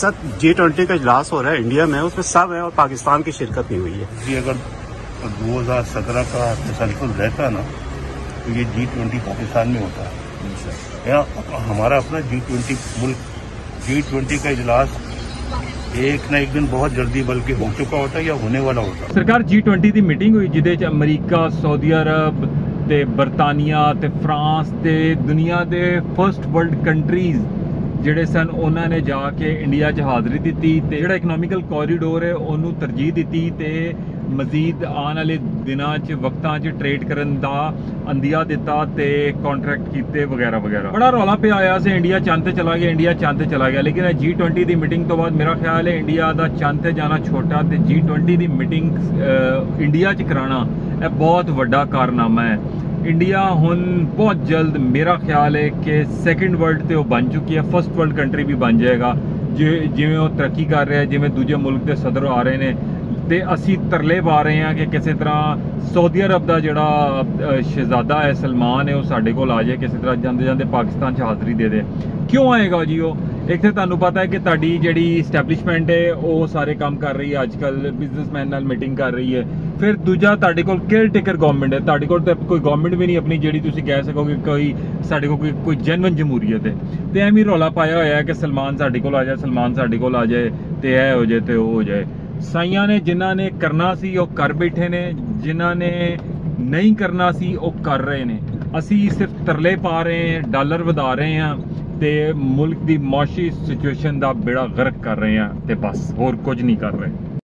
Sir G20 का इजलास हो रहा है इंडिया में, उसमें सब है और पाकिस्तान की शिरकत नहीं हुई है जी। अगर 2017 का तसलसल रहता ना तो ये G20 पाकिस्तान में होता है या हमारा अपना G20 मुल्क। G20 का इजलास एक ना एक दिन बहुत जल्दी बल्कि हो चुका होता है या होने वाला होता। सरकार G20 की मीटिंग हुई जिदे अमरीका, सऊदी अरब ते बरतानिया ते फ्रांस ते दुनिया के फर्स्ट वर्ल्ड कंट्रीज जिहड़े सन उन्होंने जाके इंडिया च हाजरी दी। जो इकनॉमिकल कॉरीडोर है उन्होंने तरजीह दी तो मजीद आने वाले दिनों च वक्तां च ट्रेड करन दा अंदिया दिता तो कॉन्ट्रैक्ट किए वगैरह वगैरह। बड़ा रौला पे आया से इंडिया चंद ते चला गया, इंडिया चंद ते चला गया, लेकिन G20 की मीटिंग तो बाद मेरा ख्याल है इंडिया का चंद ते जाना छोटा तो G20 की मीटिंग इंडिया च कराना यह बहुत वड्डा कारनामा है। इंडिया हुन बहुत जल्द मेरा ख्याल है कि सैकेंड वर्ल्ड तो बन चुकी है, फर्स्ट वर्ल्ड कंट्री भी बन जाएगा। जिमें वो तरक्की कर रहा है, जिमें दूजे मुल्क के सदर आ रहे हैं तो असी तरले पा रहे हैं कि किसी तरह सऊदी अरब का जोड़ा शहजादा है सलमान है वो साढ़े को आ जाए, किसी तरह जाते जाते पाकिस्तान च हाज़री दे दे। क्यों आएगा जी वो? एक तो तुहानू पता है कि ताड़ी जिहड़ी इस्टैबलिशमेंट है वो सारे काम कर रही है, अजकल बिजनेसमैन नाल मीटिंग कर रही है। फिर दूजा ताड़े कोल केयर टेकर गवर्नमेंट है, ताड़े कोल तो कोई गवर्नमेंट भी नहीं अपनी जिहड़ी तुसीं कह सको कि कोई साडे कोल कोई जनवन जमहूरीयत है। तो एवें रौला पाया होया है कि सलमान साडे कोल आ जाए, सलमान साडे कोल आ जाए तो यह हो जाए तो वह हो जाए। साइयां ने जिन्हां ने करना सी वो कर बैठे ने, जिन्हां ने नहीं करना सी वो कर रहे ने। असी सिर्फ तरले पा रहे हैं, डॉलर वधा रहे हैं, मुल्क की माशी सिचुएशन का बेड़ा गर्क कर रहे हैं, बस होर कुछ नहीं कर रहे।